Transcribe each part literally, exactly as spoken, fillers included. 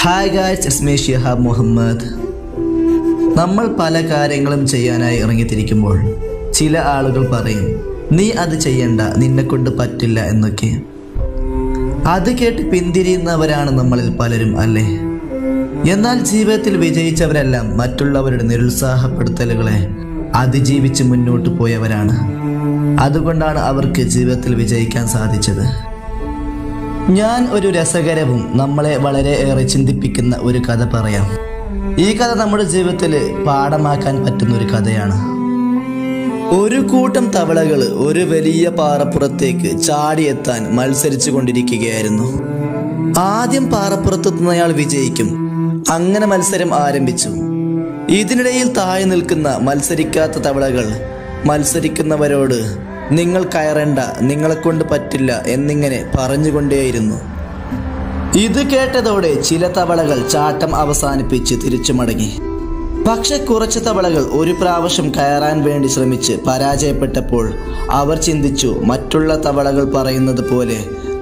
Hi guys, it's me Shihab Muhammad. നമ്മൾ പല കാര്യങ്ങളും ചെയ്യാനായി ഇറങ്ങിത്തിരിക്കുമ്പോൾ ചില ആളുകൾ പറയും, നീ അത് ചെയ്യണ്ട, നിന്നെക്കൊണ്ട് പറ്റില്ല എന്നൊക്കെ. അത് കേട്ട് പിന്തിരിയുന്നവരാണ് നമ്മളിൽ പലരും, അല്ലേ? എന്നാൽ ജീവിതത്തിൽ വിജയിച്ചവരെല്ലാം മറ്റുള്ളവരുടെ നിരുത്സാഹപ്പെടുത്തലുകളെ അതിജീവിച്ച് മുന്നോട്ട് പോയവരാണ്. അതുകൊണ്ടാണ് അവർക്ക് ജീവിതത്തിൽ വിജയിക്കാൻ സാധിച്ചത്. ഞാൻ ഒരു രസകരവും നമ്മളെ വളരെ ഏറെ ചിന്തിപ്പിക്കുന്ന ഒരു കഥ പറയാം. ഈ കഥ നമ്മുടെ ജീവിതത്തിൽ പാഠമാക്കാൻ പറ്റുന്ന ഒരു കഥയാണ്. ഒരു കൂട്ടം തവളകൾ ഒരു വലിയ പാറപ്പുറത്തേക്ക് ചാടിയെത്താൻ മത്സരിച്ചു കൊണ്ടിരിക്കുകയായിരുന്നു. ആദ്യം പാറപ്പുറത്തെത്തുന്നയാൾ വിജയിക്കും. അങ്ങനെ മത്സരം ആരംഭിച്ചു. ഇതിനിടയിൽ താഴെ നിൽക്കുന്ന മത്സരിക്കാത്ത തവളകൾ മത്സരിക്കുന്നവരോട് നിങ്ങൾ കയറേണ്ട, നിങ്ങളെക്കൊണ്ട് പറ്റില്ല എന്നിങ്ങനെ പറഞ്ഞുകൊണ്ടേയിരുന്നു. ഇത് കേട്ടതോടെ ചില തവളകൾ ചാട്ടം അവസാനിപ്പിച്ച് തിരിച്ചു മടങ്ങി. പക്ഷെ കുറച്ച് തവളകൾ ഒരു പ്രാവശ്യം കയറാൻ വേണ്ടി ശ്രമിച്ച് പരാജയപ്പെട്ടപ്പോൾ അവർ ചിന്തിച്ചു, മറ്റുള്ള തവളകൾ പറയുന്നത് പോലെ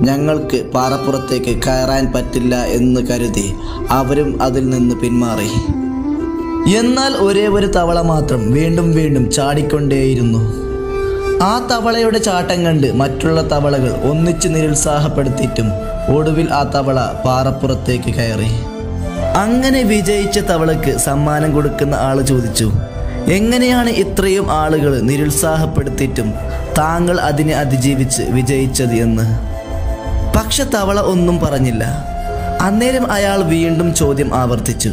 ഞങ്ങൾക്ക് പാറപ്പുറത്തേക്ക് കയറാൻ പറ്റില്ല എന്ന് കരുതി അവരും അതിൽ നിന്ന് പിന്മാറി. എന്നാൽ ഒരേ ഒരു തവള മാത്രം വീണ്ടും വീണ്ടും ചാടിക്കൊണ്ടേയിരുന്നു. ആ തവളയുടെ ചാട്ടം കണ്ട് മറ്റുള്ള തവളകൾ ഒന്നിച്ച് നിരുത്സാഹപ്പെടുത്തിയിട്ടും ഒടുവിൽ ആ തവള പാറപ്പുറത്തേക്ക് കയറി. അങ്ങനെ വിജയിച്ച തവളക്ക് സമ്മാനം കൊടുക്കുന്ന ആൾ ചോദിച്ചു, എങ്ങനെയാണ് ഇത്രയും ആളുകൾ നിരുത്സാഹപ്പെടുത്തിയിട്ടും താങ്കൾ അതിനെ അതിജീവിച്ച് വിജയിച്ചത് എന്ന്. പക്ഷെ തവള ഒന്നും പറഞ്ഞില്ല. അന്നേരം അയാൾ വീണ്ടും ചോദ്യം ആവർത്തിച്ചു.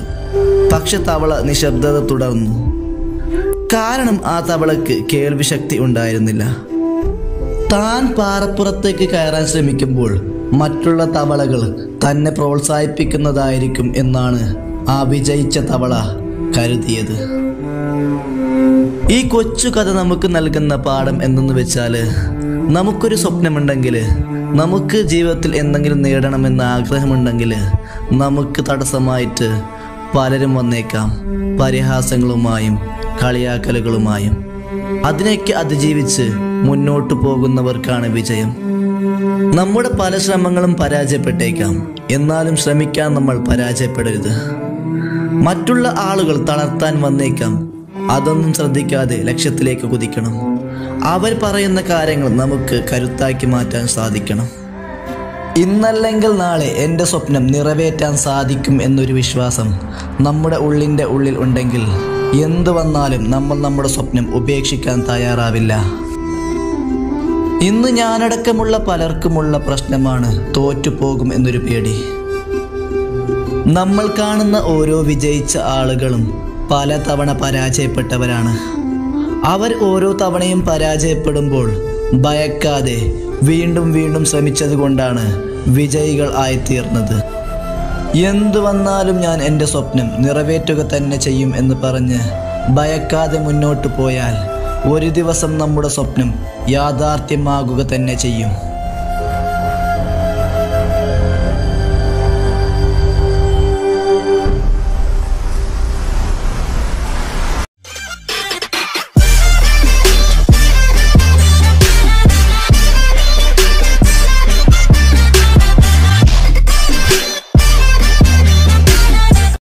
പക്ഷെ തവള നിശബ്ദത തുടർന്നു. കാരണം ആ തവളക്ക് കേൾവിശക്തി ഉണ്ടായിരുന്നില്ല. താൻ പാറപ്പുറത്തേക്ക് കയറാൻ ശ്രമിക്കുമ്പോൾ മറ്റുള്ള തവളകൾ തന്നെ പ്രോത്സാഹിപ്പിക്കുന്നതായിരിക്കും എന്നാണ് ആ വിജയിച്ച തവള കരുതിയത്. ഈ കൊച്ചു കഥ നമുക്ക് നൽകുന്ന പാഠം എന്തെന്ന് വെച്ചാൽ, നമുക്കൊരു സ്വപ്നമുണ്ടെങ്കിൽ, നമുക്ക് ജീവിതത്തിൽ എന്തെങ്കിലും നേടണമെന്ന ആഗ്രഹമുണ്ടെങ്കിൽ, നമുക്ക് തടസ്സമായിട്ട് പലരും വന്നേക്കാം, പരിഹാസങ്ങളുമായും കളിയാക്കലുകളുമായും. അതിനെയൊക്കെ അതിജീവിച്ച് മുന്നോട്ടു പോകുന്നവർക്കാണ് വിജയം. നമ്മുടെ പല ശ്രമങ്ങളും പരാജയപ്പെട്ടേക്കാം, എന്നാലും ശ്രമിക്കാൻ നമ്മൾ പരാജയപ്പെടരുത്. മറ്റുള്ള ആളുകൾ തളർത്താൻ വന്നേക്കാം, അതൊന്നും ശ്രദ്ധിക്കാതെ ലക്ഷ്യത്തിലേക്ക് കുതിക്കണം. അവർ പറയുന്ന കാര്യങ്ങൾ നമുക്ക് കരുത്താക്കി മാറ്റാൻ സാധിക്കണം. ഇന്നല്ലെങ്കിൽ നാളെ എൻ്റെ സ്വപ്നം നിറവേറ്റാൻ സാധിക്കും എന്നൊരു വിശ്വാസം നമ്മുടെ ഉള്ളിൻ്റെ ഉള്ളിൽ ഉണ്ടെങ്കിൽ എന്തു വന്നാലും നമ്മൾ നമ്മുടെ സ്വപ്നം ഉപേക്ഷിക്കാൻ തയ്യാറാവില്ല. ഇന്ന് ഞാനടക്കമുള്ള പലർക്കുമുള്ള പ്രശ്നമാണ് തോറ്റുപോകും എന്നൊരു പേടി. നമ്മൾ കാണുന്ന ഓരോ വിജയിച്ച ആളുകളും പല തവണ പരാജയപ്പെട്ടവരാണ്. അവർ ഓരോ തവണയും പരാജയപ്പെടുമ്പോൾ ഭയക്കാതെ വീണ്ടും വീണ്ടും ശ്രമിച്ചതുകൊണ്ടാണ് വിജയികൾ ആയിത്തീർന്നത്. എന്തു വന്നാലും ഞാൻ എൻ്റെ സ്വപ്നം നിറവേറ്റുക തന്നെ ചെയ്യും എന്ന് പറഞ്ഞ് ഭയക്കാതെ മുന്നോട്ട് പോയാൽ ഒരു ദിവസം നമ്മുടെ സ്വപ്നം യാഥാർത്ഥ്യമാകുക തന്നെ ചെയ്യും.